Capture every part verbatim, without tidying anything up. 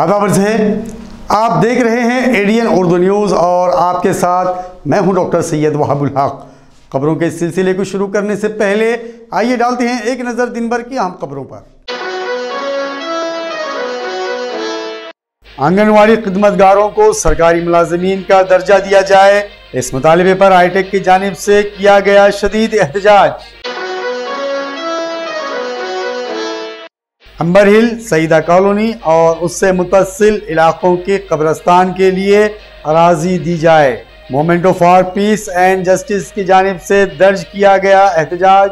आदाब है, आप देख रहे हैं एडियन उर्दू न्यूज और आपके साथ मैं हूं डॉक्टर सैयद वहाबुल हक। खबरों के सिलसिले को शुरू करने से पहले आइए डालते हैं एक नज़र दिन भर की अहम खबरों पर। आंगनवाड़ी खिदमतगारों को सरकारी मुलाजमीन का दर्जा दिया जाए, इस मुतालबे पर आई टेक की जानिब से किया गया शदीद एहतजाज। अंबर हिल, सईदा कॉलोनी और उससे मुतसिल इलाकों के कब्रस्तान के लिए अराजी दी जाए। Memento for piece and justice की जानिब से दर्ज किया गया एहतजाज।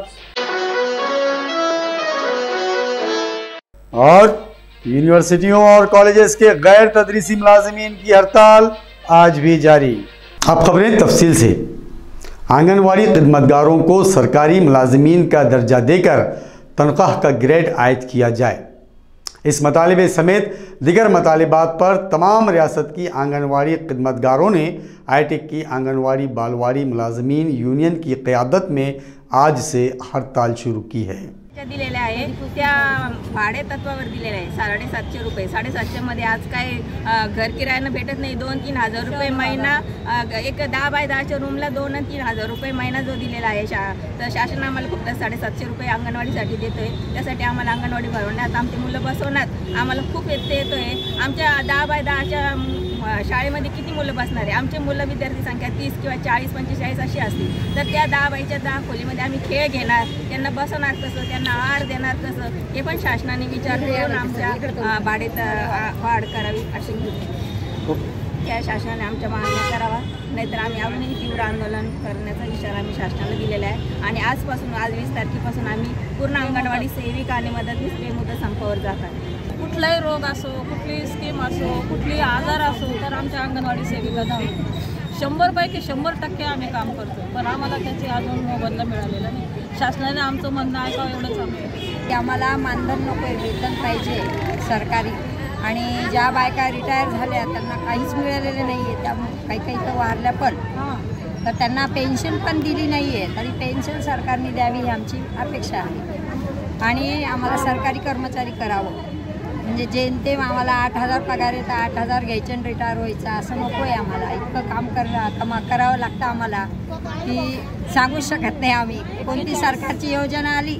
और यूनिवर्सिटियों और कॉलेजेस के गैर तदरीसी मुलाजमीन की हड़ताल आज भी जारी। अब खबरें तफसील से। आंगनवाड़ी खिदमतगारों को सरकारी मुलाजमीन का दर्जा देकर तनख्वाह का ग्रेड आयद किया जाए, इस मतालबे समेत दिगर मतालबात पर तमाम रियासत की आंगनवाड़ी खिदमतगारों ने आई टेक की आंगनवाड़ी बालवाड़ी मुलाजमीन यूनियन की क़यादत में आज से हड़ताल शुरू की है। दिलेला आहे त्या भाडे तत्वावर दिलेला आहे साढ़े सातशे रुपये साढ़े सातशे मध्ये आज काय घर किरायानं भेटत नाही। दोन तीन हजार रुपये महिना, एक दहा बाय दहाच्या रूमला दोन तीन हजार रुपये महिना जो दिलेला आहे शा तर शासन आम्हाला फक्त साडेसातशे रुपये अंगणवाडीसाठी देतोय, त्यासाठी आम्हाला अंगणवाडी भरवण्यात आमची मुलं बसवण्यात आम्हाला खूप व्यत्यय येतोय। आमच्या दहा बाय दहाच्या शाळेमध्ये किती मुलं बसणार आहे? आमचे मुलं विद्यार्थी संख्या तीस किंवा चाळीस पंचेचाळीस अशी असतील तर त्या दहा बायच्या दहा खोलीमध्ये आम्ही खेळ घेणार, त्यांना बसवणार तसं, त्यांना आहार देणार तसं, हे पण शासनाने विचार करून आमच्या भाडेत वाढ करावी अशी त्या शासनाने आमच्या मागण्या करावा, नाहीतर आम्ही अजूनही तीव्र आंदोलन करण्याचा इशारा आम्ही शासनाला दिलेला आहे। आणि आजपासून आज वीस तारखेपासून आम्ही पूर्ण अंगणवाडी सेविका आणि मदतनीस बेमुदत संपावर जातात। कुठलाही रोग असो, कुठली स्कीम असो, कुठली आजार असो तर आमच्या अंगणवाडी सेविका शंभर पैकी शंभर टक्के आम्ही काम करतो, पण आम्हाला त्याची अजून मोबदला मिळालेला नाही। शासनाने आमचं म्हणणं ऐकावं एवढंच आम्ही की आम्हाला मानधन नको आहे, वेतन पाहिजे सरकारी। आणि ज्या बायका रिटायर झाल्या त्यांना काहीच मिळालेलं नाही आहे, त्यामुळे काही काही तर वारल्या पण, तर त्यांना पेन्शन पण दिली नाही आहे, तरी पेन्शन सरकारने द्यावी ही आमची अपेक्षा आहे। आणि आम्हाला सरकारी कर्मचारी करावं, म्हणजे जेमते आम्हाला आठ हजार पगार आहे तर आठ हजार घ्यायचे आणि रिटायर व्हायचं असं नको आहे। आम्हाला इतकं काम करणं कमा करावं लागतं आम्हाला की सांगू शकत नाही। आम्ही कोणती सरकारची योजना आली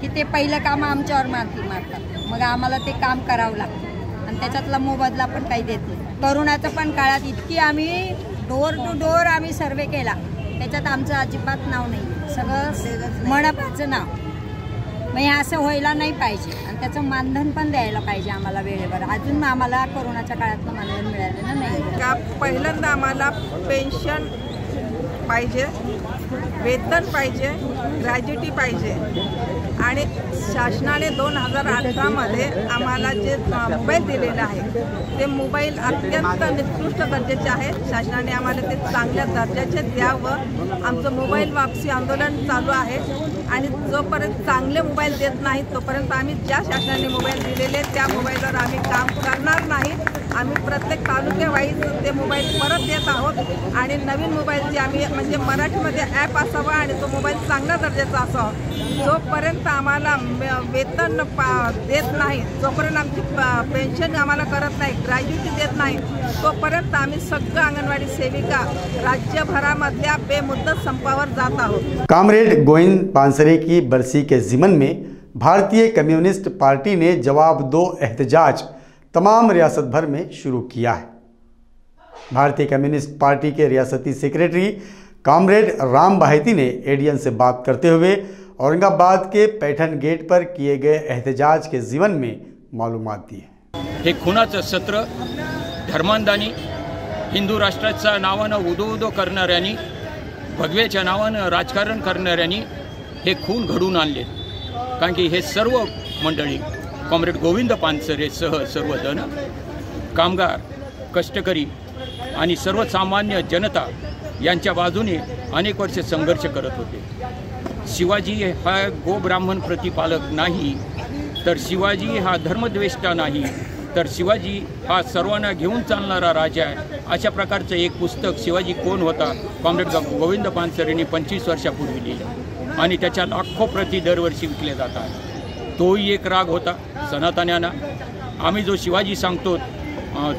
की ते पहिलं काम आमच्यावर मारती मारतात, मग आम्हाला ते काम करावं लागतं आणि त्याच्यातला मोबदला पण काही देत नाही। कोरोनाच्या पण काळात इतकी आम्ही डोअर टू डोअर आम्ही सर्वे केला, त्याच्यात आमचं अजिबात नाव नाही, सगळं मनपाचं नाव। म्हणजे असं व्हायला नाही पाहिजे आणि त्याचं मानधन पण द्यायला पाहिजे आम्हाला वेळेवर। अजून आम्हाला कोरोनाच्या काळातलं मानधन मिळालेलं नाही का? पहिल्यांदा आम्हाला पेन्शन पाहिजे, वेतन पाहिजे, ग्रॅज्युटी पाहिजे। आणि शासनाने दोन हजार अठरामध्ये आम्हाला जे मोबाईल दिलेलं आहे ते मोबाईल अत्यंत निकृष्ट दर्जाचे आहे, शासनाने आम्हाला ते चांगल्या दर्जाचे द्यावं। आमचं मोबाईल वापसी आंदोलन चालू आहे आणि जोपर्यंत चांगले मोबाईल देत नाही तोपर्यंत आम्ही ज्या शासनाने मोबाईल दिलेले त्या मोबाईलवर आम्ही काम करणार नाही। आम्ही प्रत्येक तालुक्यावाईज ते मोबाईल परत देत आहोत आणि नवीन मोबाईलची आम्ही म्हणजे मराठीमध्ये ॲप असावा आणि तो मोबाईल चांगला दर्जाचा असावा। जोपर्यंत आम्हाला वेतन पा देत नाही, जोपर्यंत आमची पेन्शन आम्हाला करत नाही, ग्रॅज्युटी देत नाही तोपर्यंत आम्ही सगळं अंगणवाडी सेविका राज्यभरामधल्या बेमुदत संपावर जात आहोत। कॉम्रेड गोविंद पानसरे की बरसी के ज़िमन में भारतीय कम्युनिस्ट पार्टी ने जवाब दो एहतजाज तमाम रियासत भर में शुरू किया है। भारतीय कम्युनिस्ट पार्टी के रियासती सेक्रेटरी कॉम्रेड राम बाहेती ने एडियन से बात करते हुए औरंगाबाद के पैठन गेट पर किए गए एहतजाज के जीवन में मालूमात दी है। एक खुनाचं सत्र, धर्मांधानी, हिंदू राष्ट्राच्या नावानं उदो उदो करणाऱ्यांनी, भगव्याच्या नावानं राजकारण करणाऱ्यांनी हे खून घडून आणले। कारण की हे सर्व मंडळी कॉम्रेड गोविंद पानसरे सह सर्वजण कामगार, कष्टकरी आणि सर्वसामान्य जनता यांच्या बाजूने अनेक वर्षे संघर्ष करत होते। शिवाजी हा गोब्राह्मण प्रतिपालक नाही, तर शिवाजी हा धर्मद्वेष्टा नाही, तर शिवाजी हा सर्वांना घेऊन चालणारा राजा आहे, अशा प्रकारचं एक पुस्तक शिवाजी कोण होता कॉम्रेड गोविंद पानसरेंनी पंचवीस वर्षापूर्वी लिहिलं आणि त्याच्या लाखो प्रती दरवर्षी विकले जातात। तोही एक राग होता सनातन्यांना, आम्ही जो शिवाजी सांगतो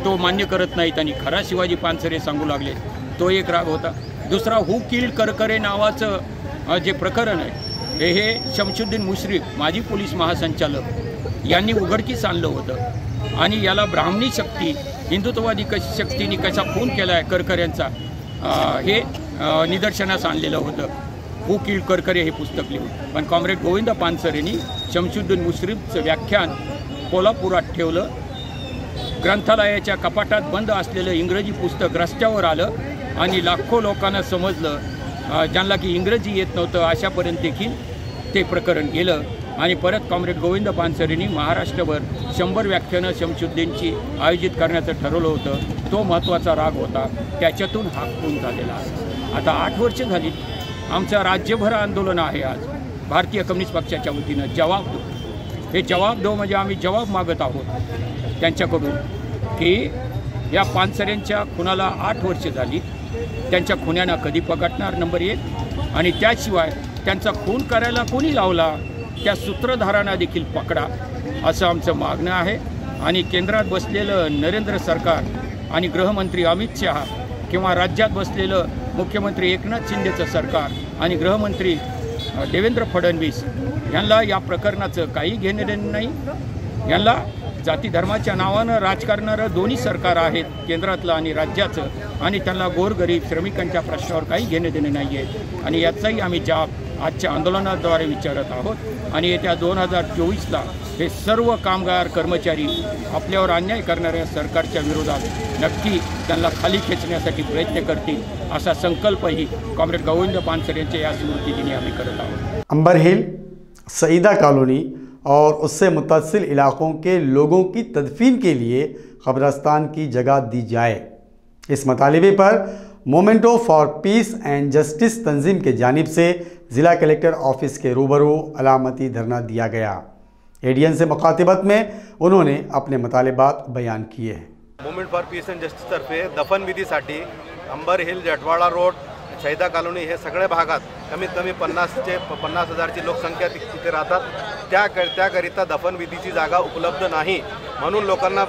तो मान्य करत नाहीत आणि खरा शिवाजी पानसरे सांगू लागले, तो एक राग होता. दुसरा हू किल्ड करकरे नावाचं जे प्रकरण आहे हे शमशुद्दीन मुश्रीफ माजी पोलीस महासंचालक यांनी उघडकीस आणलं होतं आणि याला ब्राह्मणी शक्ती हिंदुत्ववादी कशी शक्तीने कसा खून केला आहे करकर यांचा हे निदर्शनास आणलेलं होतं. हू किल्ड करकरे हे पुस्तक लिहून पण कॉम्रेड गोविंद पानसरेंनी शमशुद्दीन मुश्रीफचं व्याख्यान कोल्हापुरात ठेवलं. ग्रंथालयाच्या कपाटात बंद असलेलं इंग्रजी पुस्तक रस्त्यावर आलं आणि लाखो लोकांना समजलं ज्यांना की इंग्रजी येत नव्हतं अशापर्यंत देखील ते प्रकरण गेलं. आणि परत कॉम्रेड गोविंद पानसरेंनी महाराष्ट्रभर शंभर व्याख्यानं शमशुद्दीनची आयोजित करण्याचं ठरवलं होतं, तो महत्त्वाचा राग होता, त्याच्यातून हाकून झालेला आहे. आता आठ वर्ष झाली आमचं राज्यभर आंदोलन आहे आज भारतीय कम्युनिस्ट पक्षाच्या वतीनं जवाब दो. हे जवाब दो म्हणजे आम्ही जवाब मागत आहोत त्यांच्याकडून की या पानसरेंच्या खुनाला आठ वर्ष झाली, त्यांच्या खुन्यांना कधी पकडणार नंबर एक, आणि त्याशिवाय त्यांचा खून करायला कोणी लावला त्या सूत्रधारांना देखील पकडा असं आमचं मागणं आहे. आणि केंद्रात बसलेलं नरेंद्र सरकार आणि गृहमंत्री अमित शहा किंवा राज्यात बसलेलं मुख्यमंत्री एकनाथ शिंदेचं सरकार आणि गृहमंत्री देवेंद्र फडणवीस यांना या प्रकरणाचं काही घेणं देणं नाही. यांना जाती धर्माच्या नावानं राजकारणारं दोन्ही सरकार आहेत केंद्रातलं आणि राज्याचं, आणि त्यांना गोरगरीब श्रमिकांच्या प्रश्नावर काही घेणं देणं नाही आहे. आणि याचाही आम्ही जाब आजच्या आंदोलनाद्वारे विचारत आहोत. आणि येत्या दोन हजार चोवीसला हे सर्व कामगार कर्मचारी आपल्यावर अन्याय करणाऱ्या सरकारच्या विरोधात नक्की त्यांना खाली खेचण्यासाठी प्रयत्न करतील असा संकल्पही कॉम्रेड गोविंद पानसरे यांच्या या स्मृतिदिनी आम्ही करत आहोत. अंबर हिल, सईदा कॉलोनी और उससे मुतासिल इलाक़ों के लोगों की तदफीन के लिए ख़ब्रस्तान की जगह दी जाए, इस मतालबे पर memento for piece and justice तंजीम के जानिब से ज़िला कलेक्टर ऑफिस के रूबरू अलामती धरना दिया गया. एडियन से मुखातिबत में उन्होंने अपने मतालबात बयान किए हैं. Moment for piece and justice तर्फे दफन विधि साठी अंबर हिल, जटवाड़ा रोड, शहीदा कॉलोनी हे सगळ्या भागात कमीत कमी पन्नासचे पन्नास हजारची लोकसंख्या तिथे राहतात, त्या त्याकरिता दफनविधीची जागा उपलब्ध नाही म्हणून लोकांना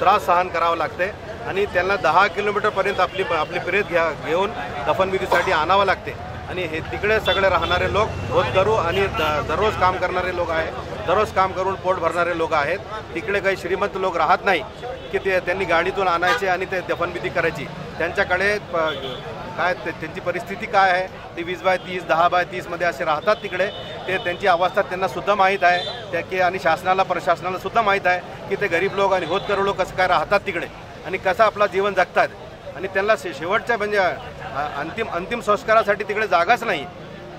त्रास सहन करावा लागते आणि त्यांना दहा किलोमीटरपर्यंत आपली आपली प्रेत घ्या घेऊन दफनविधीसाठी आणावं लागते. आणि हे तिकडे सगळे राहणारे लोक रोजगारू आणि दररोज काम करणारे लोक आहे, दररोज काम करून पोट भरणारे लोक आहेत. तिकडे काही श्रीमंत लोक राहत नाही की ते त्यांनी गाडीतून आणायचे आणि ते दफनविधी करायची. त्यांच्याकडे काय त्यांची परिस्थिती काय आहे, ते वीस बाय तीस दहा बाय तीसमध्ये असे राहतात तिकडे. ते त्यांची अवस्था त्यांनासुद्धा माहीत आहे त्या की आणि शासनाला प्रशासनालासुद्धा माहीत आहे की ते गरीब लोक आणि होतकरू लोक कसं काय राहतात तिकडे आणि कसं आपला जीवन जगतात. आणि त्यांना शे शेवटच्या म्हणजे अंतिम अंतिम संस्कारासाठी तिकडे जागाच नाही.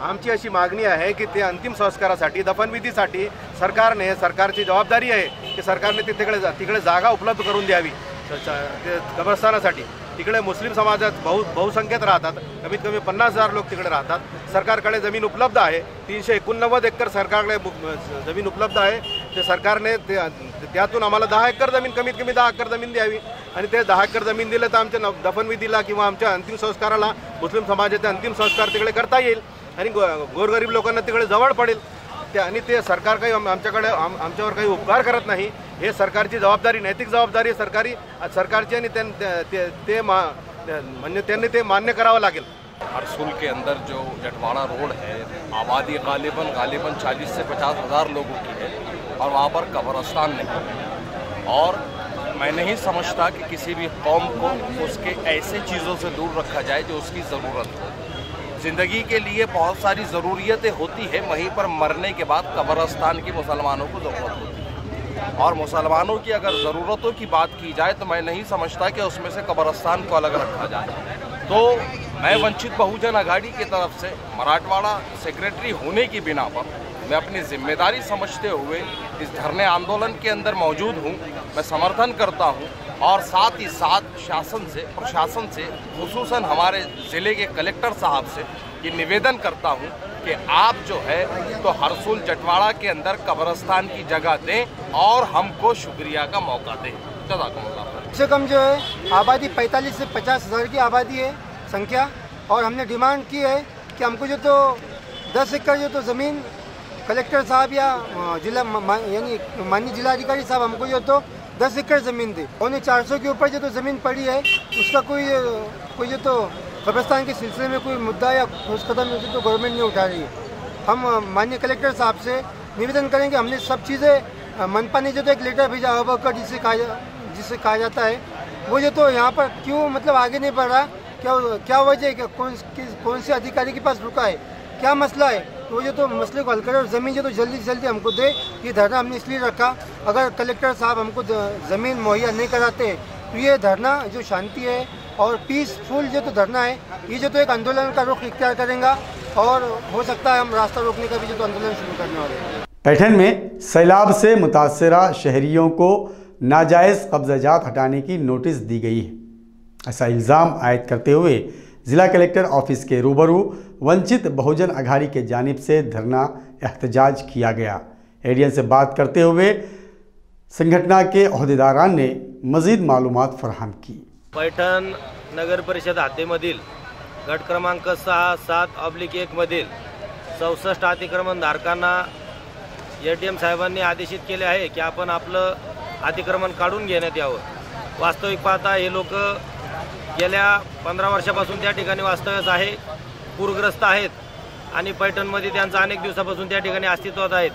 आमची अशी मागणी आहे की ते अंतिम संस्कारासाठी दफनविधीसाठी सरकारने सरकारची जबाबदारी आहे की सरकारने ते तिकडे तिकडे जागा उपलब्ध करून द्यावी कब्रस्तानासाठी. तिकडे मुस्लिम समाजात बहु बहुसंख्येत राहतात, कमीत कमी पन्नास हजार लोक तिकडे राहतात. सरकारकडे जमीन उपलब्ध आहे, तीनशे एकोणनव्वद एकर सरकारकडे जमीन उपलब्ध आहे. ते सरकारने ते त्यातून आम्हाला दहा एकर जमीन कमीत कमी दहा एकर जमीन द्यावी आणि ते दहा एकर जमीन दिलं तर आमच्या दफनविधीला किंवा आमच्या अंतिम संस्काराला मुस्लिम समाजाचे अंतिम संस्कार तिकडे करता येईल आणि गो गोरगरीब लोकांना तिकडे जवळ पडेल. ते आणि ते सरकार काही आमच्याकडे आम आमच्यावर काही उपकार करत नाही. हे सरकारची जबाबदारी, नैतिक जबाबदारी सरकारी सरकारची आणि ते ते मा म्हणजे त्यांनी ते मान्य करावं लागेल. हरसूल के अंदर जो जटवाड़ा रोड है, आबादी गालिबन गालिबन चालीस से पचास हज़ार लोगों की है और वहाँ पर कब्रस्तान नहीं है. और मैं नहीं समझता कि किसी भी कौम को उसके ऐसे चीज़ों से दूर रखा जाए जो उसकी ज़रूरत हो. ज़िंदगी के लिए बहुत सारी ज़रूरियतें होती है, वहीं पर मरने के बाद कब्रस्तान की मुसलमानों को ज़रूरत होती है. और मुसलमानों की अगर ज़रूरतों की बात की जाए तो मैं नहीं समझता कि उसमें से कब्रस्तान को अलग रखा जाए. तो मैं वंचित बहुजन आघाड़ी की तरफ से मराठवाड़ा सेक्रेटरी होने की बिना पर मैं अपनी जिम्मेदारी समझते हुए इस धरने आंदोलन के अंदर मौजूद हूँ. मैं समर्थन करता हूँ और साथ ही साथ शासन से, प्रशासन से, खुसूसन हमारे ज़िले के कलेक्टर साहब से ये निवेदन करता हूँ कि आप जो है तो हरसूल जटवाड़ा के अंदर कब्रस्तान की जगह दें और हमको शुक्रिया का मौका दें. कम से कम जो है आबादी पैंतालीस से पचास हज़ार की आबादी है संख्या, और हमने डिमांड की है कि हमको जो तो दस एकड़ जो तो ज़मीन कलेक्टर साहब या जिला यानी माननीय जिलाधिकारी साहब हमको जो तो दस एकड़ ज़मीन थी, उन्हें चार सौ के ऊपर जो तो ज़मीन पड़ी है, उसका कोई कोई जो तो कब्रिस्तान के सिलसिले में कोई मुद्दा या ठोस कदम जो तो गवर्नमेंट नहीं उठा रही है। हम माननीय कलेक्टर साहब से निवेदन करेंगे, हमने सब चीज़ें मनपा ने जो तो एक लेटर भेजा अवकर जिसे कहा जिसे कहा जाता है, वो जो तो यहाँ पर क्यों मतलब आगे नहीं बढ़ रहा, क्या क्या वजह है, कौन कौन से अधिकारी के पास रुका है, क्या मसला है, तो जो तो मसले को हल करें और ज़मीन जो तो जल्दी से जल्दी हमको दे। ये धरना हमने इसलिए रखा, अगर कलेक्टर साहब हमको ज़मीन मुहैया नहीं कराते तो ये धरना जो शांति है और पीसफुल जो तो धरना है, ये जो तो एक आंदोलन का रुख इख्तियार करेगा और हो सकता है हम रास्ता रोकने का भी जो तो आंदोलन शुरू करने वाले हैं। पैठन में सैलाब से मुतासरा शहरियों को नाजायज़ कब्जाजात हटाने की नोटिस दी गई है, ऐसा इल्ज़ाम आयद करते हुए ज़िला कलेक्टर ऑफिस के रूबरू वंचित बहुजन आघाड़ी के जानिब से धरना एहतजाज किया गया। एडियन से बात करते हुए संगठना के अहदेदारान ने मजीद मालूमात फराहम की। पैठण नगर परिषद हातेमधील गट क्रमांक सहा सात ऑब्लिक एक मधील चौसष्ट अतिक्रमण धारकांना ए डी एम साहेबांनी आदेशित केले आहे की आपण आपलं अतिक्रमण काढून घेण्यात यावं। वास्तविक पाहता हे लोक गेल्या पंधरा वर्षापासून त्या ठिकाणी वास्तव्यास आहे, पूरग्रस्त आहेत आणि पैठणमध्ये त्यांचं अनेक दिवसापासून त्या ठिकाणी अस्तित्वात आहेत।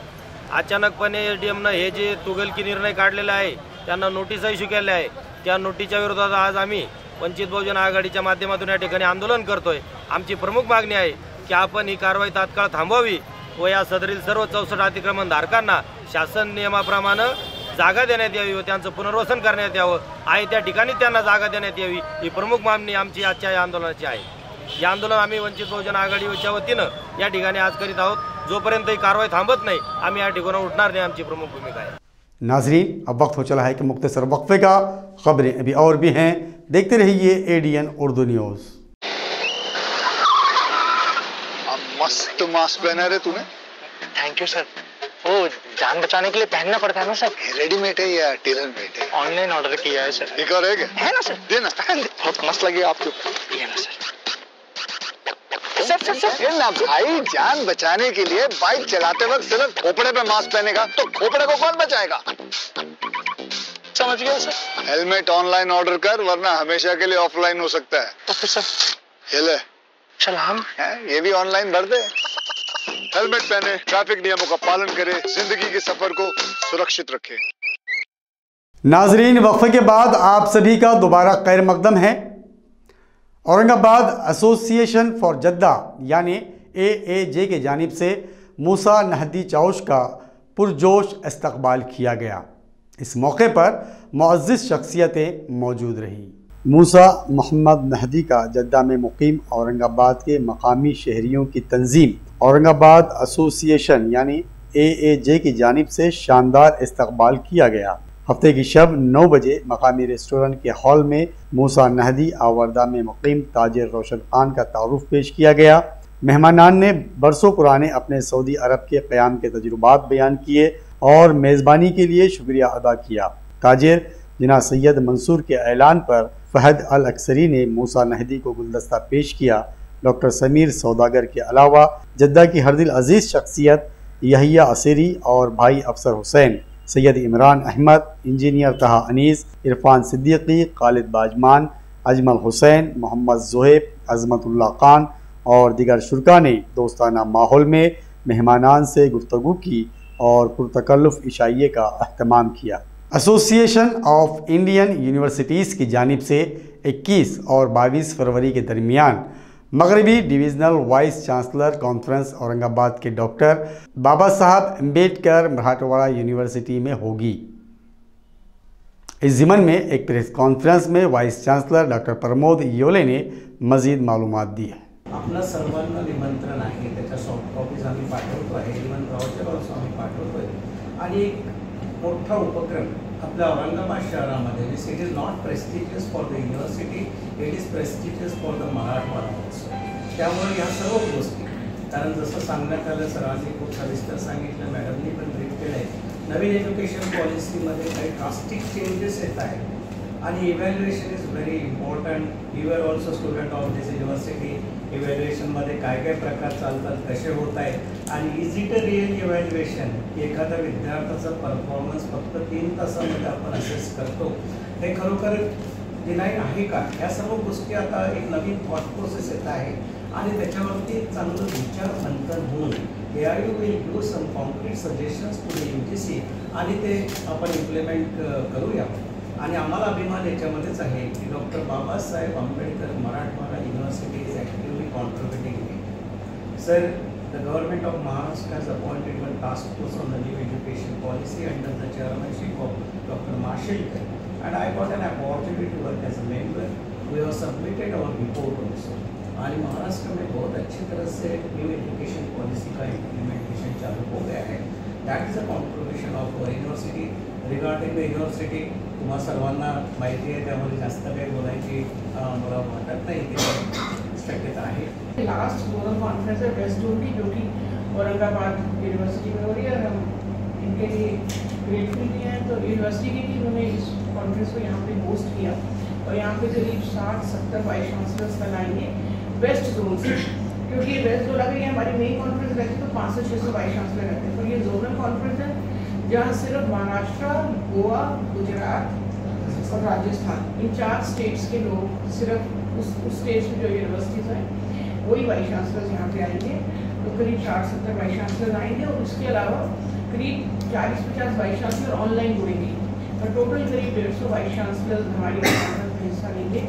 अचानकपणे ए डी एमनं हे जे तुगलकी निर्णय काढलेला आहे, त्यांना नोटीसा इश्यू केल्या आहे, त्या नोटीसच्या विरोधात आज आम्ही वंचित बहुजन आघाडीच्या माध्यमातून या ठिकाणी आंदोलन करतोय। आमची प्रमुख मागणी आहे की आपण ही कारवाई तात्काळ थांबवावी व या सदरील सर्व चौसष्ट अतिक्रमण धारकांना शासन नियमाप्रमाणे जागा देण्यात यावी व त्यांचं पुनर्वसन करण्यात यावं आहे, त्या ठिकाणी त्यांना जागा देण्यात यावी, ही प्रमुख मागणी आमची आजच्या या आंदोलनाची आहे। या आंदोलन आम्ही वंचित बहुजन आघाडीच्या वतीनं या ठिकाणी आज करीत आहोत। जोपर्यंत ही कारवाई थांबत नाही आम्ही या ठिकाणी उठणार नाही, आमची प्रमुख भूमिका आहे। नाजरीन, अब वक्त हो चला है कि मुख्तसर वक्फे का, खबरें अभी और भी हैं, देखते रहिए एडियन उर्दू न्यूज। मस्त मास्क पहना रहे तूने। थैंक यू सर, वो जान बचाने के लिए पहनना पड़ता है ना सर। रेडीमेड है या टेलर मेड है? ऑनलाइन ऑर्डर किया है सर। एक और है क्या? है ना सर, देना, बहुत मस्त लगे आपको। ये ना सर, सर सर सर ये ना भाई, जान बचाने के लिए बाइक चलाते वक्त सिर्फ खोपड़े पे मास्क पहनेगा तो खोपड़े को कौन बचाएगा? समझ गया सर। हेलमेट ऑनलाइन ऑर्डर कर, वरना हमेशा के लिए ऑफलाइन हो सकता है। तो फिर सर ये ले सलाम है, ये भी ऑनलाइन भर दे। हेलमेट पहने, ट्रैफिक नियमों का पालन करे, जिंदगी के सफर को सुरक्षित रखे। नाजरीन, वक्फे के बाद आप सभी का दोबारा खैर मकदम है। औरंगाबाद एसोसिएशन फॉर जद्दा यानी ए ए जे के जानिब से मूसा नहदी चौश का पुरजोश इस्तकबाल किया गया। इस मौके पर मुअज़्ज़िज़ शख्सियतें मौजूद रहीं। मूसा मोहम्मद नहदी का जद्दा में मुकीम औरंगाबाद के मकामी शहरियों की तंजीम औरंगाबाद एसोसिएशन यानी ए ए जे की जानिब से शानदार इस्तकबाल किया गया। हफ्ते की शब नौ बजे मकामी रेस्टोरेंट के हॉल में मूसा नहदी आवर्दा में मुकीम ताजिर रोशन खान का तारुफ पेश किया गया। मेहमानान ने बरसों पुराने अपने सऊदी अरब के क़याम के तजुर्बात बयान किए और मेज़बानी के लिए शुक्रिया अदा किया। ताजिर जना सैयद मंसूर के ऐलान पर फहद अल अक्सरी ने मूसा नहदी को गुलदस्ता पेश किया। डॉक्टर समीर सौदागर के अलावा जद्दा की हर दिल अजीज़ शख्सियत यहिया असीरी और भाई अफसर हुसैन, सैयद इमरान अहमद, इंजीनियर तहा अनीस, इरफान सिद्दीकी, खालिद बाजमान, अजमल हुसैन, मोहम्मद जोहेब, अजमतुल्ला खान और दिगर शुरका ने दोस्ताना माहौल में मेहमानान से गुफ्तगू की और पुरतकल्लुफ़ इशाइये का अहतमाम किया। एसोसिएशन ऑफ इंडियन यूनिवर्सिटीज़ की जानिब से इक्कीस और बाईस फरवरी के दरमियान मगरबी divisional vice chancellor conference Aurangabad के डॉक्टर बाबा साहब अम्बेडकर मराठवाड़ा यूनिवर्सिटी में होगी। इस ज़िम्मन में एक प्रेस कॉन्फ्रेंस में वाइस चांसलर डॉक्टर प्रमोद योले ने मजीद मालूमात दी है। आपला सर्वांना निमंत्रण आहे, त्याच्या सॉफ्ट कॉपीज आम्ही पाठवतो आहे, इव्हन ब्राउचर आम्ही पाठवतो आहे आणि एक मोठा उपक्रम आपल्या औरंगाबाद शहरामध्ये, this it is not prestigious for the university, it is prestigious for the Marathwada also. त्यामुळे ह्या सर्व गोष्टी, कारण जसं सांगण्यात आलं, सरांनी खूप सविस्तर सांगितलं, मॅडमनी पण ब्रीफ केलं आहे, नवीन एज्युकेशन पॉलिसीमध्ये काही ड्रास्टिक चेंजेस येत आहेत And evaluation is very important. We were also student of this university. Evaluation मध्ये काय काय प्रकार चालतात, कसे होत आहेत आणि is it a real evaluation. एखादा विद्यार्थ्याचा परफॉर्मन्स फक्त तीन तासामध्ये आपण असेस करतो, हे खरोखर डिनाय आहे का? या सर्व गोष्टी आता एक नवीन थॉट प्रोसेस येत आहे आणि त्याच्यावरती चांगलं विचार मंथन होऊन AI will do some concrete suggestions to the UGC आणि ते आपण इम्प्लिमेंट करूया. आणि आम्हाला अभिमान याच्यामध्येच आहे की doctor Baba Saheb Ambedkar Marathwada university is actively contributing. Sir, the government of Maharashtra has appointed one task force on the new education policy under the chairmanship of doctor Mashelkar and I got an opportunity to work as a member. We have submitted our report also. आज महाराष्ट्र में बहुत अच्छी तरह से new education policy का implementation चालू हो गया है. That is a contribution of our university. Regarding the university तुम्हाला सर्वांना माहिती आहे, त्यामुळे जास्त काही बोलायची मला वाटत नाही, ते शक्यता आहे. लास्ट मोनल कॉन्फ्रेंस है वेस्ट जोन की, जो कि औरंगाबाद यूनिवर्सिटी में हो रही है. हम इनके लिए ग्रेटफुल भी हैं. तो यूनिवर्सिटी की इन्होंने इस कॉन्फ्रेंस को यहाँ पर होस्ट किया और यहाँ पर करीब साठ सत्तर वाइस चांसलर्स बनाएंगे वेस्ट जोन से, क्योंकि वेस्ट जोन अगर ये हमारी मेन कॉन्फ्रेंस रहती है तो पाँच सौ छः सौ बाईस चांसलर रहते हैं, पर ये जोनल कॉन्फ्रेंस है जहाँ सिर्फ महाराष्ट्र, गोवा, गुजरात और राजस्थान इन चार स्टेट्स के लोग, सिर्फ उस उस स्टेट्स में जो यूनिवर्सिटीज हैं वही वाइस चांसलर्स यहाँ पे आएंगे. तो करीब साठ सत्तर वाइस चांसलर आएंगे और उसके अलावा करीब चालीस पचास वाइस चांसलर ऑनलाइन जुड़ेंगे और टोटल करीब डेढ़ सौ वाइस चांसलर हमारी कॉन्फ्रेंस में हिस्सा लेंगे.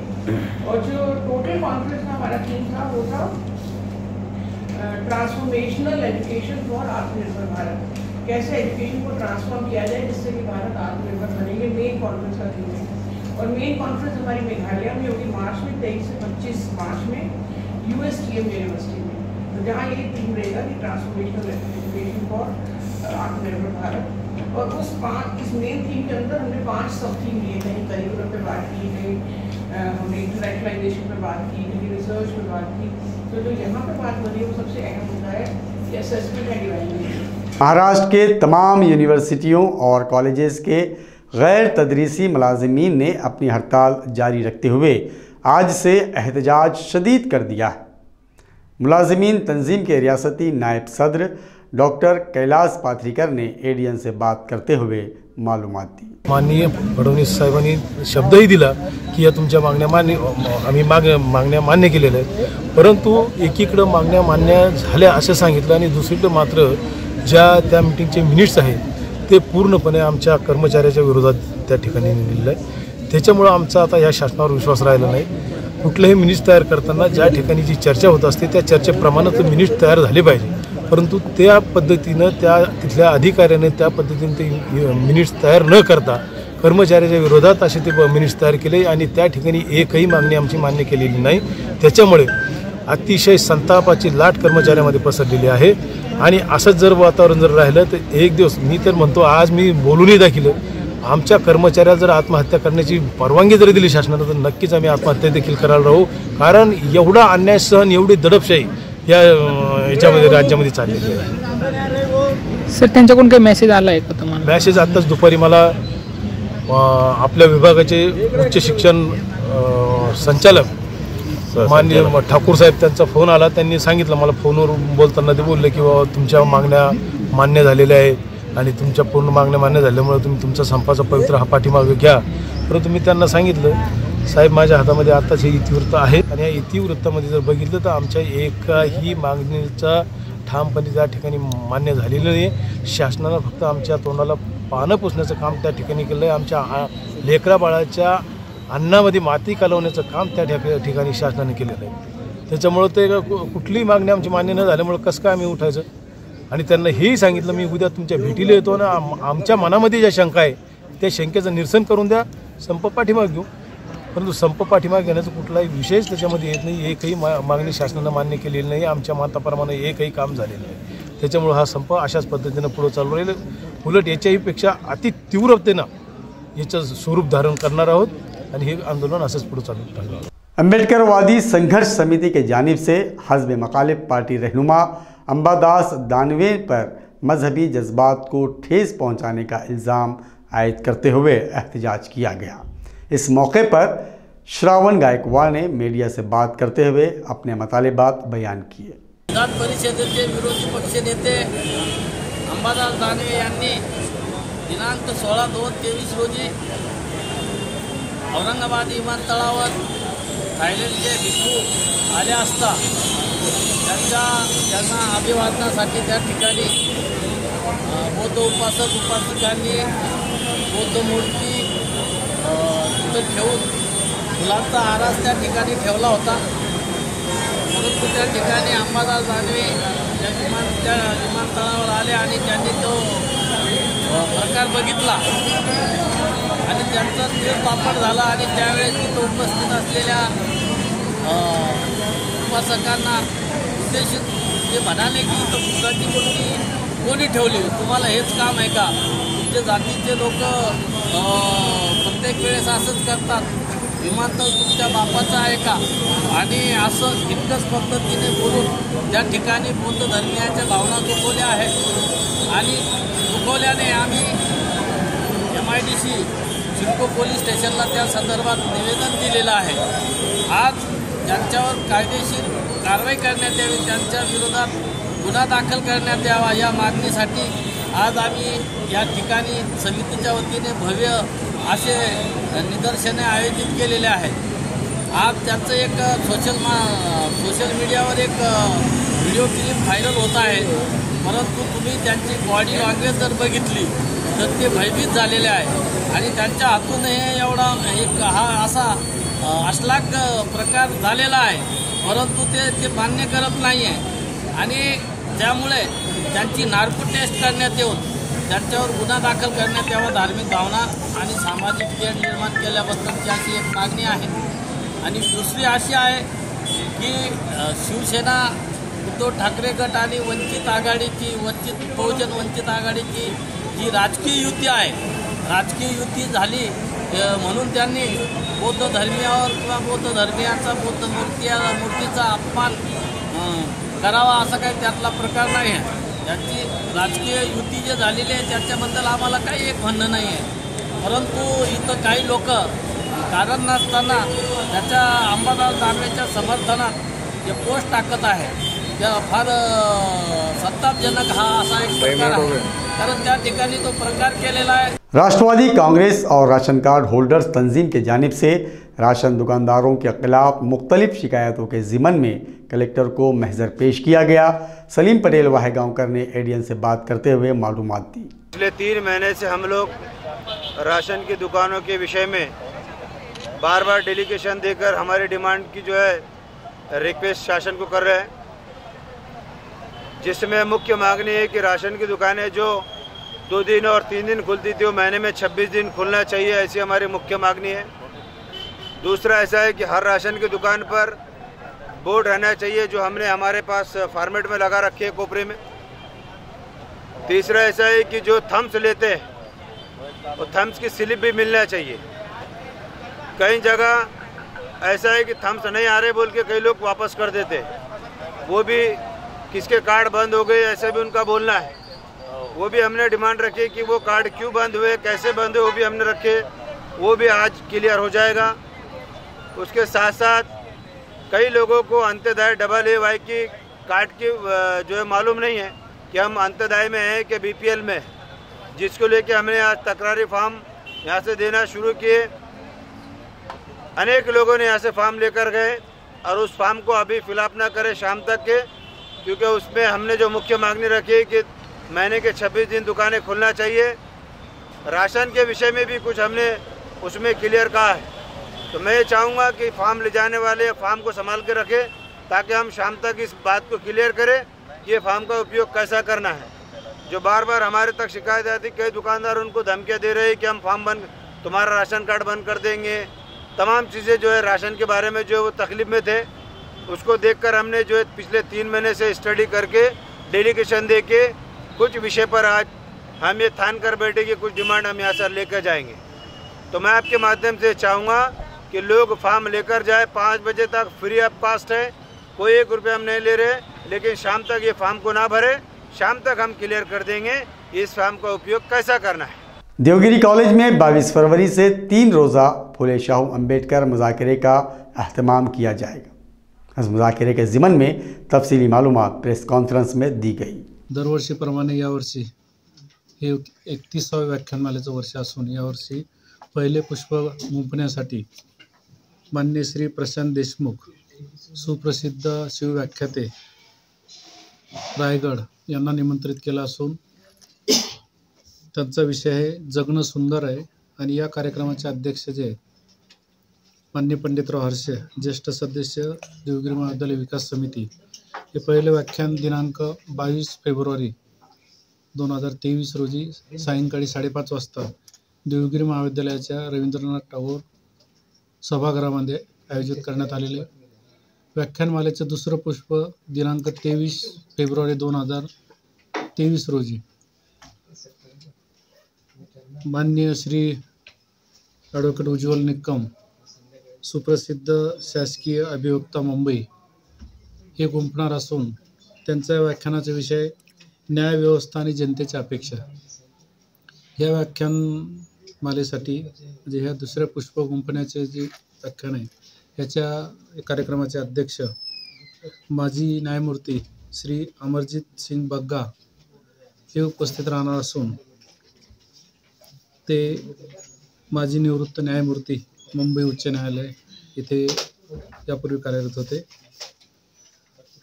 और जो टोटल कॉन्फ्रेंस का हमारा थीम था वो था ट्रांसफॉर्मेशनल एजुकेशन फॉर आत्मनिर्भर भारत. कैसे एजुकेशन को ट्रांसफॉर्म किया जाए जिससे कि भारत आत्मनिर्भर बनेंगे, मेन कॉन्फ्रेंस का थीम है. और मेन कॉन्फ्रेंस हमारी मेघालय में होगी मार्च में, तेईस से पच्चीस मार्च में यूएसटीएम यूनिवर्सिटी में, तो जहाँ ये थीम रहेगा कि ट्रांसफॉर्मेशनल एजुकेशन फॉर आत्मनिर्भर भारत. और उस पाँच इस मेन थीम के अंदर हमने पांच सब थीम लिए थे. करिकुलम पे बात की, कहीं हमने इंटरनेशनलाइजेशन पे बात की, कहीं रिसर्च पे बात की. तो जो यहाँ पे बात हो रही है वो सबसे अहम मुद्दा है कि असेसमेंट एंड इवैल्यूएशन. महाराष्ट्र के तमाम यूनिवर्सिटियों और कॉलेजेस के गैर तदरीसी मुलाजमीन ने अपनी हड़ताल जारी रखते हुए आज से एहतजाज शदीद कर दिया है. मुलाजमीन तंजीम के रियासती नायब सदर डॉक्टर कैलाश पाथरीकर ने एडियन से बात करते हुए मालूमात दी. माननीय फडणवीस साहेबांनी शब्द ही दिला की या तुमच्या मागण्या मान्य आम्ही माग मागण्या मान्य केलेल्या आहेत, परंतु एकीकडे मागण्या मान्य झाल्या असं सांगितलं आणि दुसरीकडे मात्र ज्या त्या मीटिंगचे मिनिट्स आहेत ते पूर्णपणे आमच्या कर्मचाऱ्याच्या विरोधात त्या ठिकाणी लिहिलं आहे. त्याच्यामुळं आमचा आता या शासनावर विश्वास राहिला नाही. कुठलेही मिनिट्स तयार करताना ज्या ठिकाणी जी चर्चा होत असते त्या चर्चेप्रमाणेच मिनिट्स तयार झाले पाहिजे, परंतु त्या पद्धतीनं त्या तिथल्या अधिकाऱ्याने त्या पद्धतीने ते मिनिट्स तयार न करता कर्मचाऱ्याच्या विरोधात असे ते मिनिट्स तयार केले आणि त्या ठिकाणी एकही मागणी आमची मान्य केलेली नाही. त्याच्यामुळे अतिशय संतापाची लाट कर्मचाऱ्यामध्ये पसरलेली आहे आणि असंच जर वातावरण जर राहिलं तर एक दिवस मी तर म्हणतो आज मी बोलूनही दाखिलं आमच्या कर्मचाऱ्याला जर आत्महत्या करण्याची परवानगी जरी दिली शासनानं तर नक्कीच आम्ही आत्महत्या देखील करायला राहू, कारण एवढा अन्याय सहन एवढी दडपशाही या याच्यामध्ये राज्यामध्ये चाललेली आहे. सर, त्यांच्याकडून काही मेसेज आला आहे का तुम्हाला? मेसेज आत्ताच दुपारी मला आपल्या विभागाचे उच्च शिक्षण संचालक माननीय ठाकूर साहेब त्यांचा फोन आला. त्यांनी सांगितलं मला फोनवर बोलताना, ते बोलले की बाबा तुमच्या मागण्या मान्य झालेल्या आहेत आणि तुमच्या पूर्ण मागण्या मान्य झाल्यामुळे तुम्ही तुमचा संपाचा पवित्र हा पाठीमागे घ्या. परंतु मी त्यांना सांगितलं साहेब माझ्या हातामध्ये आत्ताच हे इतिवृत्त आहे आणि या इतिवृत्तामध्ये जर बघितलं तर आमच्या एकाही मागणीचा ठामपणे त्या ठिकाणी मान्य झालेलं नाही. शासनानं फक्त आमच्या तोंडाला पानं पुसण्याचं काम त्या ठिकाणी केलं आहे. आमच्या लेकरा बाळाच्या अन्नामध्ये माती कालवण्याचं काम त्या ठिकाणी शासनाने केलेलं आहे. त्याच्यामुळं ते कुठलीही मागणी आमची मान्य न झाल्यामुळं कसं काय आम्ही उठायचं. आणि त्यांना हेही सांगितलं मी उद्या तुमच्या भेटीला येतो ना, आमच्या मनामध्ये ज्या शंका आहे त्या शंकेचं निरसन करून द्या, संप पाठीमागे घेऊ. परंतु संप पाठीमागे घेण्याचा कुठलाही विशेष त्याच्यामध्ये येत नाही. एकही मा मागणी शासनानं मान्य केलेली नाही. आमच्या मताप्रमाणे एकही काम झालेलं नाही. त्याच्यामुळं हा संप अशाच पद्धतीनं पुढं चालू राहील. उलट याच्याहीपेक्षा अति तीव्रतेनं याचं स्वरूप धारण करणार आहोत आणि हे आंदोलन असंच पुढं चालू राहील. अम्बेडकर वादी संघर्ष समिति के जानिब से हजब मकालिब पार्टी रहनुमा अंबादास दानवे पर मजहबी जज्बात को ठेस पहुँचाने का इल्ज़ाम आयद करते हुए एहतजाज किया गया. इस मौके पर श्रावण गायकवाड़ ने मीडिया से बात करते हुए अपने मतालेबात बयान किए। विधान परिषदेचे विरोधी पक्ष नेते अंबादास दानवे यांनी दिनांक सोळा दोन तेवीस रोजी औरंगाबाद विमानतळावर थायलंडचे भिक्खू आले असता त्यांच्या त्यांना अभिवादनासाठी त्या ठिकाणी बौद्ध उपासक उपासकांनी बौद्ध मूर्ती तिथे ठेवून फुलांचा आरास त्या ठिकाणी ठेवला होता। परंतु त्या ठिकाणी अंबादास दानवे विमान त्या विमानतळावर आले आणि त्यांनी तो प्रकार बघितला आणि त्यांचा तीव्र पापड झाला आणि त्यावेळेस तिथे उपस्थित असलेल्या उपासकांना उद्देशित ते म्हणाले की तो बुद्धाची मूर्ती कोणी ठेवली, तुम्हाला हेच काम आहे का? तुमच्या जातीचे लोक प्रत्येक वेळेस असंच करतात, विमानतळ तुमच्या बापाचा आहे का? आणि असं इतकंच पद्धतीने बोलून त्या ठिकाणी बौद्ध धर्मियाच्या भावना दुखवल्या आहेत आणि दुखवल्याने आम्ही M I D C CIDCO police स्टेशनला त्या संदर्भात निवेदन दिलेलं आहे। आज ज्यांच्यावर कायदेशीर कारवाई करण्यात यावी, त्यांच्या विरोधात गुन्हा दाखल करण्यात यावा या मागणीसाठी आज आम्ही या ठिकाणी समितीच्या वतीने भव्य असे निदर्शने आयोजित केलेले आहेत। आज त्याचं एक सोशल मा सोशल मीडियावर एक व्हिडिओ क्लिप व्हायरल होत आहे, परंतु तुम्ही त्यांची बॉडी लँग्वेज जर बघितली तर ते भयभीत झालेले आहे आणि त्यांच्या हातून हे एवढा एक हा असा अश्लाघ्य प्रकार झालेला आहे, परंतु ते ते मान्य करत नाही आहे आणि त्यामुळे त्यांची नार्को टेस्ट करण्यात येऊन त्यांच्यावर गुन्हा दाखल करण्यात यावा। धार्मिक भावना आणि सामाजिक तेढ निर्माण केल्याबद्दलची अशी एक मागणी आहे आणि दुसरी अशी आहे की शिवसेना उद्धव ठाकरे गट आणि वंचित आघाडीची वंचित बहुजन वंचित आघाडीची जी राजकीय युती आहे, राजकीय युती झाली म्हणून त्यांनी बौद्ध धर्मियावर किंवा बौद्ध धर्मियाचा बौद्ध मूर्ती मूर्तीचा अपमान करावा असा काही त्यातला प्रकार नाही आहे। त्यांची राजकीय युती जे झालेली आहे त्याच्याबद्दल आम्हाला काही एक म्हणणं नाही आहे, परंतु इथं काही लोक कारण नसताना त्याच्या अंबादास दानवेच्या समर्थनात जे पोस्ट टाकत आहे त्या फार संतापजनक हा असा एक प्रकार आहे, कारण त्या ठिकाणी तो प्रकार केलेला आहे। राष्ट्रवादी कांग्रेस और राशन कार्ड होल्डर्स तंजीम के जानिब से राशन दुकानदारों के खिलाफ मुख्तलिफ शिकायतों के ज़िमन में कलेक्टर को महजर पेश किया गया। सलीम पटेल वाहेगांवकर ने एडियन से बात करते हुए मालूमात दी। पिछले तीन महीने से हम लोग राशन की दुकानों के विषय में बार बार डेलीगेशन देकर हमारे डिमांड की जो है रिक्वेस्ट शासन को कर रहे हैं, जिसमें मुख्य मांगनी है कि राशन की दुकानें जो दो दिन और तीन दिन खुलती थी वो महीने में छब्बीस दिन खुलना चाहिए, ऐसी हमारी मुख्य मांगनी है। दूसरा ऐसा है कि हर राशन की दुकान पर बोर्ड रहना चाहिए जो हमने हमारे पास फॉर्मेट में लगा रखे है कोपरे में। तीसरा ऐसा है कि जो थम्स लेते हैं वो थम्स की स्लिप भी मिलना चाहिए। कई जगह ऐसा है कि थम्स नहीं आ रहे बोल के कई लोग वापस कर देते, वो भी किसके कार्ड बंद हो गए ऐसे भी उनका बोलना है, वो भी हमने डिमांड रखी कि वो कार्ड क्यों बंद हुए कैसे बंद हुए वो भी हमने रखे, वो भी आज क्लियर हो जाएगा। उसके साथ साथ कई लोगों को अंत्योदय डबल ए वाई की कार्ड की जो है मालूम नहीं है कि हम अंत्योदय में हैं कि बीपीएल में, जिसको लेके हमने आज तकरारी फार्म यहाँ से देना शुरू किए। अनेक लोगों ने यहाँ से फार्म लेकर गए और उस फार्म को अभी फिलअप ना करें शाम तक के, क्योंकि उसमें हमने जो मुख्य मांगनी रखी कि महीने के छब्बीस दिन दुकानें खुलना चाहिए। राशन के विषय में भी कुछ हमने उसमें क्लियर कहा है, तो मैं ये चाहूँगा कि फार्म ले जाने वाले फार्म को संभाल के रखें ताकि हम शाम तक इस बात को क्लियर करें कि ये फार्म का उपयोग कैसा करना है। जो बार बार हमारे तक शिकायत आती, कई दुकानदार उनको धमकियाँ दे रहे हैं कि हम फार्म बंद तुम्हारा राशन कार्ड बंद कर देंगे, तमाम चीज़ें जो है राशन के बारे में जो है वो तकलीफ में थे, उसको देख कर हमने जो है पिछले तीन महीने से स्टडी करके डेलीगेशन दे के कुछ विषय पर आज हम ये ठान कर बैठे कि कुछ डिमांड हम यहाँ से लेकर जाएंगे। तो मैं आपके माध्यम से चाहूँगा कि लोग फार्म लेकर जाए, पाँच बजे तक फ्री ऑफ कास्ट है, कोई एक रुपये हम नहीं ले रहे, लेकिन शाम तक ये फार्म को ना भरे, शाम तक हम क्लियर कर देंगे इस फार्म का उपयोग कैसा करना है। देवगिरी कॉलेज में बाईस फरवरी से तीन रोज़ा फुले शाहू अम्बेडकर मुज़ाकरे का अहतमाम किया जाएगा। इस मुज़ाकरे के ज़िमन में तफसीली मालूमात प्रेस कॉन्फ्रेंस में दी गई। दरवर्षीप्रमाणे यावर्षी हे एकतीसावे व्याख्यानमालेचं वर्ष असून यावर्षी पहिले पुष्प मुंपण्यासाठी माननीय श्री प्रशांत देशमुख सुप्रसिद्ध शिवव्याख्याते रायगढ़ यांना निमंत्रित केला असून त्यांचा विषय है जगणं सुंदर आहे आणि या कार्यक्रमाचे अध्यक्ष जे माननीय पंडितराव हर्षे ज्येष्ठ सदस्य देवगिरी महाविद्यालय विकास समिति हे पहिले व्याख्यान दिनांक बाईस फेब्रुवारी दोन हज़ार तेवीस रोजी सायंकाळी साडेपाच वाजता देवगिरी महाविद्यालयाच्या रवींद्रनाथ टागोर सभागृहामध्ये आयोजित करण्यात आलेले व्याख्यानमालेचे दुसरे पुष्प दिनांक तेवीस फेब्रुवारी दोन हज़ार तेवीस रोजी माननीय श्री एडवोकेट उज्ज्वल निकम सुप्रसिद्ध शासकीय अभियोक्ता मुंबई हे गुंफणार असून त्यांचा व्याख्यानाचा विषय न्याय व्यवस्था आणि जनतेच्या अपेक्षा या व्याख्यान मालेसाठी म्हणजे ह्या दुसऱ्या पुष्प गुंफण्याचे जे व्याख्यान आहे याच्या कार्यक्रमाचे अध्यक्ष माजी न्यायमूर्ती श्री अमरजीत सिंग बग्गा हे उपस्थित राहणार असून ते माजी निवृत्त न्यायमूर्ती मुंबई उच्च न्यायालय इथे यापूर्वी कार्यरत होते।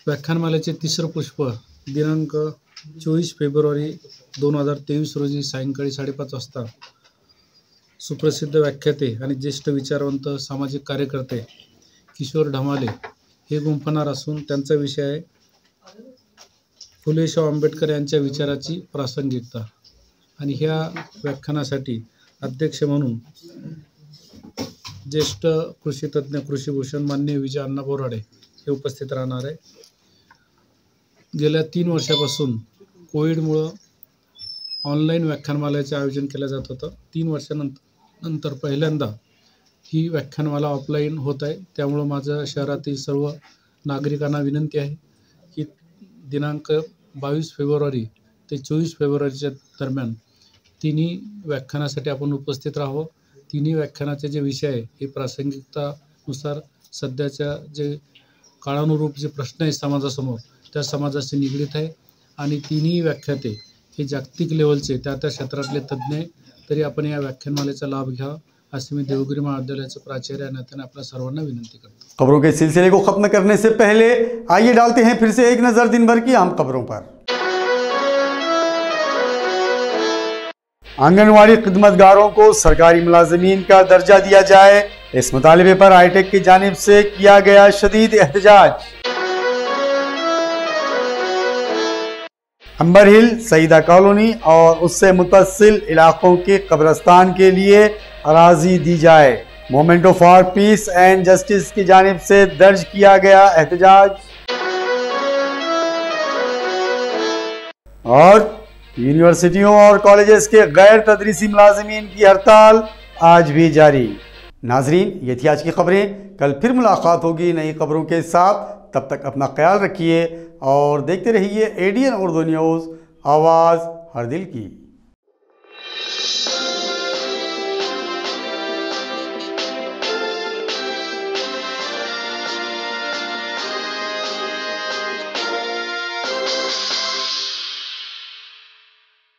व्याख्यानमालेचे तिसरे पुष्प दिनांक चोवीस फेब्रुवारी दोन हज़ार तेवीस रोजी सायंकाळी साडेपाच वाजता सुप्रसिद्ध व्याख्याते आणि ज्येष्ठ विचारवंत सामाजिक कार्यकर्ते किशोर ढमाले हे गुंफणार असून त्यांचा विषय आहे फुले शाहू आंबेडकर यांच्या विचाराची प्रासंगिकता आणि ह्या व्याख्यानासाठी अध्यक्ष म्हणून ज्येष्ठ कृषी तज्ज्ञ कृषीभूषण माननीय विजय अण्णा बोराडे हे उपस्थित राहणार आहे। गेल्या तीन वर्षापासून कोविडमुळे ऑनलाइन व्याख्यानमालेचे आयोजन केले जात होतं। तीन वर्षानंतर नंतर पहिल्यांदा ही व्याख्यानमाला ऑफलाइन होत आहे। त्यामुळे माझ्या शहरातील सर्व नागरिकांना विनंती आहे की दिनांक बाईस फेब्रुवारी ते चोवीस फेब्रुवारीच्या दरम्यान तिन्ही व्याख्यानासाठी आपण उपस्थित राहावं। तिन्ही व्याख्यानाचे जे विषय आहे हे प्रासंगिकतानुसार सध्याच्या जे काळानुरूप जे प्रश्न आहे समाजासमोर त्या समाजाशी निगडित आहे आणि तिन्ही व्याख्याते हे जागतिक लेवलचे त्या त्या क्षेत्रातले तज्ज्ञ तरी आपण या व्याख्यानमालेचा लाभ घ्या असे मी देवगिरी महाविद्यालयाचे प्राचार्य या नात्याने आपल्या सर्वांना विनंती करतो। खबरों के सिलसिले को खत्म करने से पहले आइए डालते हैं फिर से एक नज़र दिन भर की आम खबरों पर। आंगनवाड़ी खिदमतगारों को सरकारी मुलाजमीन का दर्जा दिया जाए, इस मुतालबे पर आई टेक की जानिब से किया गया शदीद एहतजाज। अंबर हिल, सईदा कॉलोनी और उससे मुतसिल इलाकों के कब्रस्तान के लिए अराजी दी जाए, memento for piece and justice की जानिब से दर्ज किया गया एहतजाज। और यूनिवर्सिटियों और कॉलेजेस के गैर तदरीसी मुलाजमीन की हड़ताल आज भी जारी। नाजरीन, ये थी आज की खबरें। कल फिर मुलाकात होगी नई खबरों के साथ। तब तक अपना ख्याल रखिए और देखते रहिए एडियन उर्दू न्यूज़, आवाज़ हर दिल की।